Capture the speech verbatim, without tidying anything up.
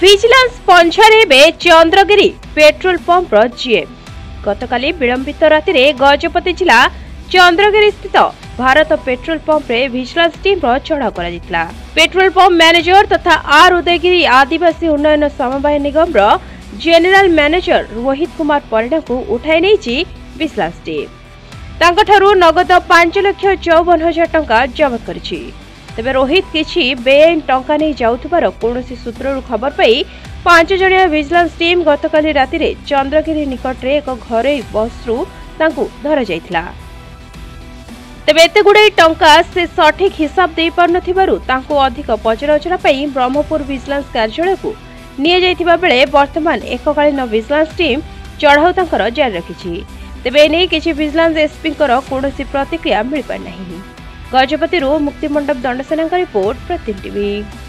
Vigilance ପଞ୍ଝାରେ ଏବେ Chandragiri petrol ପମ୍ପର GM. ଗତକାଲି ବିଳମ୍ବିତ ରାତିରେ ଗଜପତି ଜିଲ୍ଲା ଚନ୍ଦ୍ରଗିରି ସ୍ଥିତ ଭାରତ ପେଟ୍ରୋଲ ପମ୍ପରେ ଭିଜିଲାନ୍ସ ଟିମ୍ର ଚଢ଼ାଉ କରାଯାଇଥିଲା। ପେଟ୍ରୋଲ ପମ୍ପ ମ୍ୟାନେଜର ତଥା ଆର ଉଦୟଗିରି ଆଦିବାସୀ ଉନ୍ନୟନ ସମବାୟ ନିଗମର ଜେନେରାଲ ମ୍ୟାନେଜର ରୋହିତ କୁମାର ପରିଡ଼ାଙ୍କୁ ଉଠାଇ ନେଇଛି ଭିଜିଲାନ୍ସ ଟିମ୍। ତାଙ୍କଠାରୁ ନଗଦ ପାଞ୍ଚ ଲକ୍ଷ ଚଉବନ ହଜାର ଟଙ୍କା ଜବତ କରିଛି। तेबे रोहित किछि बेआईन टंका नहीं जाउथबार कोनोसी सूत्ररु खबर पाई पांच जणिया विजिलेंस टीम गतकाली राति रे चंद्रगिरी निकट रे एक घरै बस रु तांकु धरा जायतिला। तेबे एते गुडे टंका से सठिक हिसाब देई परनथिबारु तांकु अधिक पचराउचरा पाई ब्रह्मपुर विजिलेंस कार्यालय को निया जायतिबा बेले वर्तमान एककालीन विजिलेंस टीम चढ़ाऊ तांकर जारी रखिछि। तेबे एने किछि विजिलेंस एसपी कर कोनोसी प्रतिक्रिया मिलि पार नाही। गजपति मुक्तिमंडप दंडसेना का रिपोर्ट, प्रतीदिन टीवी।